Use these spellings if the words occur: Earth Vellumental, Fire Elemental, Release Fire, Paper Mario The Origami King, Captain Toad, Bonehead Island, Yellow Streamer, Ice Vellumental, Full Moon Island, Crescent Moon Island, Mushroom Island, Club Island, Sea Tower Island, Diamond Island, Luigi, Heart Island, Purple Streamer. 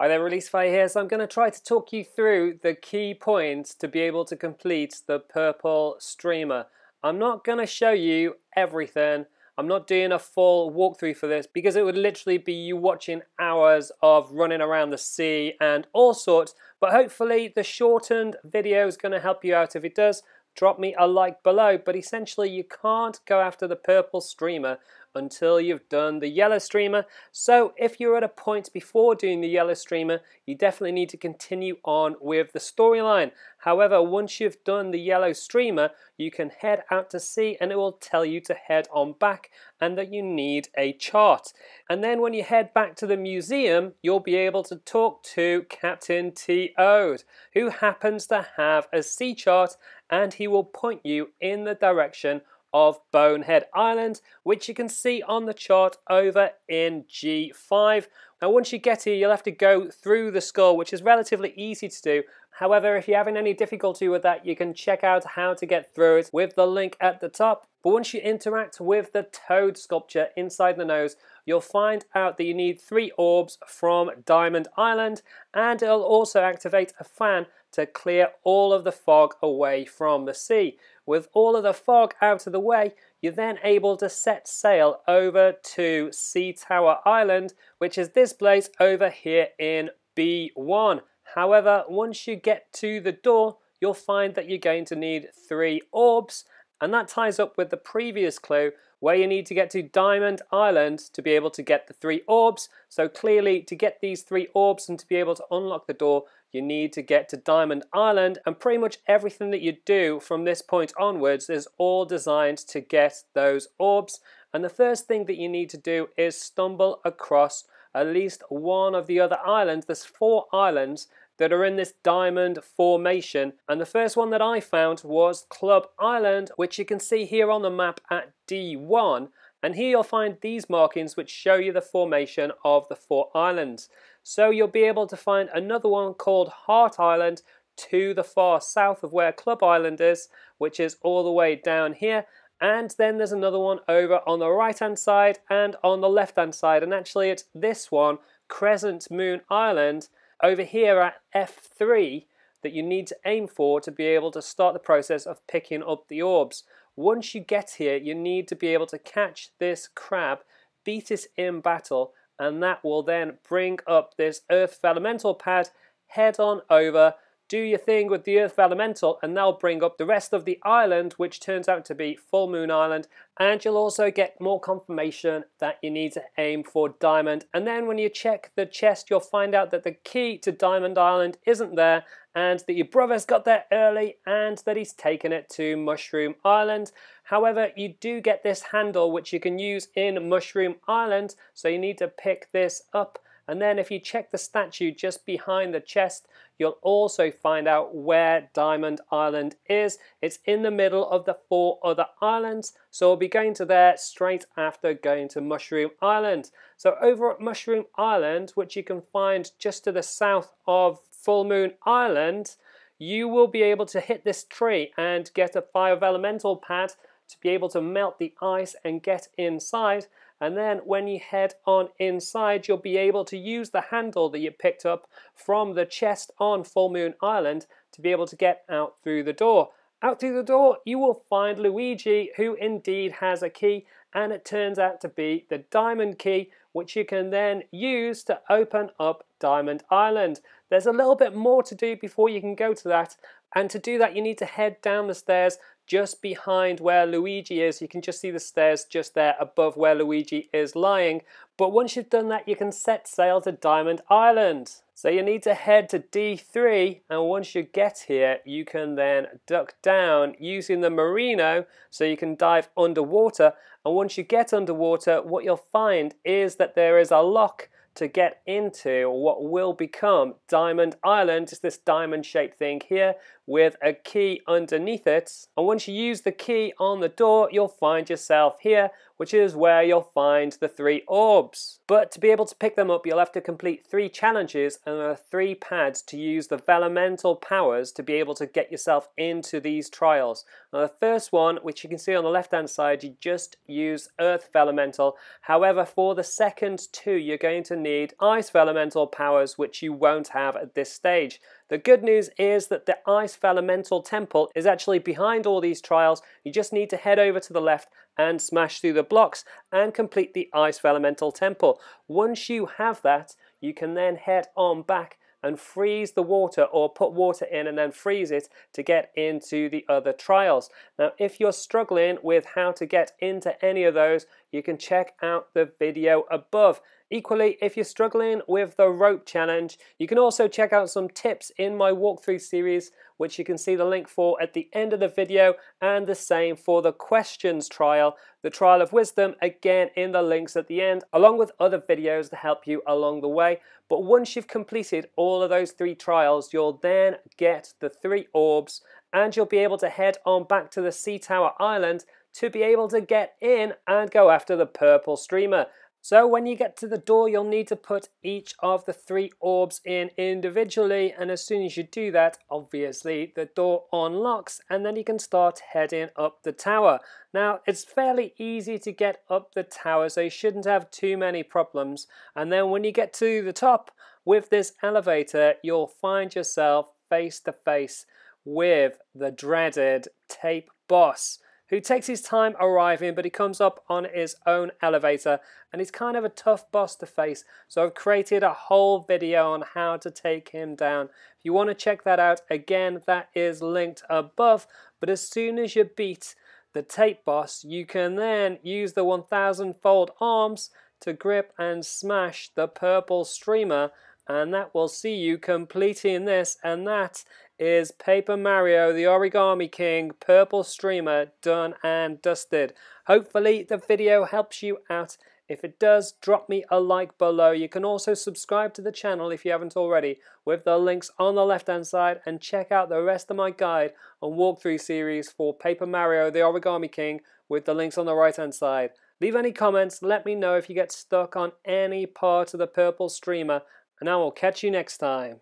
Hi there, Release Fire here. So I'm going to try to talk you through the key points to be able to complete the Purple Streamer. I'm not going to show you everything. I'm not doing a full walkthrough for this because it would literally be you watching hours of running around the sea and all sorts. But hopefully the shortened video is going to help you out. If it does, drop me a like below. But essentially you can't go after the Purple Streamer until you've done the Yellow Streamer. So if you're at a point before doing the Yellow Streamer, you definitely need to continue on with the storyline. However, once you've done the Yellow Streamer, you can head out to sea and it will tell you to head on back and that you need a chart. And then when you head back to the museum, you'll be able to talk to Captain Toad, who happens to have a sea chart, and he will point you in the direction of Bonehead Island, which you can see on the chart over in G5. Now once you get here, you'll have to go through the skull, which is relatively easy to do. However, if you're having any difficulty with that, you can check out how to get through it with the link at the top. But once you interact with the toad sculpture inside the nose, you'll find out that you need 3 orbs from Diamond Island, and it'll also activate a fan to clear all of the fog away from the sea. With all of the fog out of the way, you're then able to set sail over to Sea Tower Island, which is this place over here in B1. However, once you get to the door, you'll find that you're going to need 3 orbs, and that ties up with the previous clue where you need to get to Diamond Island to be able to get the 3 orbs. So clearly, to get these 3 orbs and to be able to unlock the door, you need to get to Diamond Island, and pretty much everything that you do from this point onwards is all designed to get those orbs. And the first thing that you need to do is stumble across at least one of the other islands. There's 4 islands that are in this diamond formation, and the first one that I found was Club Island, which you can see here on the map at D1, and here you'll find these markings which show you the formation of the 4 islands. So you'll be able to find another one called Heart Island to the far south of where Club Island is, which is all the way down here. And then there's another one over on the right hand side and on the left hand side, and actually it's this one, Crescent Moon Island, over here at F3, that you need to aim for to be able to start the process of picking up the orbs. Once you get here, you need to be able to catch this crab, beat it in battle, and that will then bring up this Earth Vellumental pad. Head on over, do your thing with the Earth Vellumental, and that'll bring up the rest of the island, which turns out to be Full Moon Island. And you'll also get more confirmation that you need to aim for Diamond. And then when you check the chest, you'll find out that the key to Diamond Island isn't there, and that your brother's got there early, and that he's taken it to Mushroom Island. However, you do get this handle, which you can use in Mushroom Island, so you need to pick this up. And then if you check the statue just behind the chest, you'll also find out where Diamond Island is. It's in the middle of the 4 other islands, so we'll be going to there straight after going to Mushroom Island. So over at Mushroom Island, which you can find just to the south of Full Moon Island, you will be able to hit this tree and get a Fire Elemental pad to be able to melt the ice and get inside. And then when you head on inside, you'll be able to use the handle that you picked up from the chest on Full Moon Island to be able to get out through the door. Out through the door, you will find Luigi, who indeed has a key, and it turns out to be the diamond key, which you can then use to open up Diamond Island. There's a little bit more to do before you can go to that, and to do that you need to head down the stairs just behind where Luigi is. You can just see the stairs just there above where Luigi is lying. But once you've done that, you can set sail to Diamond Island. So you need to head to D3, and once you get here, you can then duck down using the merino so you can dive underwater. And once you get underwater, what you'll find is that there is a lock to get into what will become Diamond Island. It's this diamond shaped thing here with a key underneath it. And once you use the key on the door, you'll find yourself here, which is where you'll find the 3 orbs. But to be able to pick them up, you'll have to complete 3 challenges, and there are 3 pads to use the Vellumental powers to be able to get yourself into these trials. Now the first one, which you can see on the left-hand side, you just use Earth Vellumental. However, for the second 2, you're going to need Ice Vellumental powers, which you won't have at this stage. The good news is that the Ice Vellumental temple is actually behind all these trials. You just need to head over to the left and smash through the blocks and complete the Ice Vellumental temple. Once you have that, you can then head on back and freeze the water, or put water in and then freeze it to get into the other trials. Now, if you're struggling with how to get into any of those, you can check out the video above. Equally, if you're struggling with the rope challenge, you can also check out some tips in my walkthrough series, which you can see the link for at the end of the video, and the same for the questions trial, the trial of wisdom, again in the links at the end, along with other videos to help you along the way. But once you've completed all of those 3 trials, you'll then get the 3 orbs, and you'll be able to head on back to the Sea Tower Island to be able to get in and go after the Purple Streamer. So when you get to the door, you'll need to put each of the 3 orbs in individually, and as soon as you do that, obviously the door unlocks, and then you can start heading up the tower. Now, it's fairly easy to get up the tower, so you shouldn't have too many problems. And then when you get to the top with this elevator, you'll find yourself face to face with the dreaded Tape Boss, who takes his time arriving, but he comes up on his own elevator, and he's kind of a tough boss to face, so I've created a whole video on how to take him down. If you want to check that out, again, that is linked above. But as soon as you beat the Tape Boss, you can then use the 1000-fold arms to grip and smash the Purple Streamer, and that will see you completing this, and that is Paper Mario The Origami King Purple Streamer done and dusted. Hopefully the video helps you out. If it does, drop me a like below. You can also subscribe to the channel if you haven't already, with the links on the left-hand side, and check out the rest of my guide and walkthrough series for Paper Mario The Origami King with the links on the right-hand side. Leave any comments, let me know if you get stuck on any part of the Purple Streamer, and I will catch you next time.